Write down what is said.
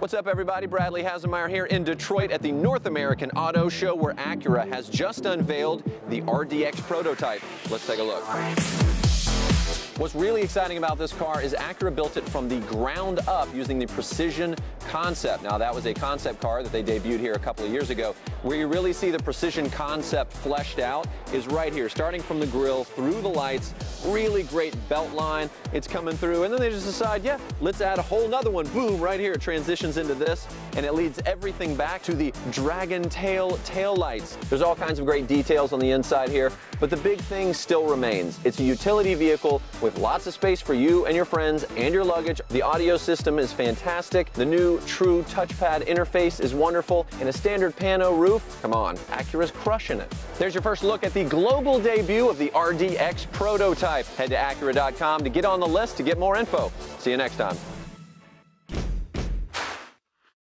What's up, everybody? Bradley Hazemeyer here in Detroit at the North American Auto Show, where Acura has just unveiled the RDX prototype. Let's take a look. What's really exciting about this car is Acura built it from the ground up using the Precision Concept. Now, that was a concept car that they debuted here a couple of years ago. Where you really see the Precision Concept fleshed out is right here, starting from the grille through the lights. Really great belt line. It's coming through, and then they just decide, yeah, let's add a whole nother one. Boom, right here, it transitions into this, and it leads everything back to the dragon tail lights. There's all kinds of great details on the inside here, but the big thing still remains. It's a utility vehicle with lots of space for you and your friends and your luggage. The audio system is fantastic. The new true touchpad interface is wonderful, and a standard pano roof. Come on, Acura's crushing it. There's your first look at the global debut of the RDX prototype. Head to Acura.com to get on the list to get more info. See you next time.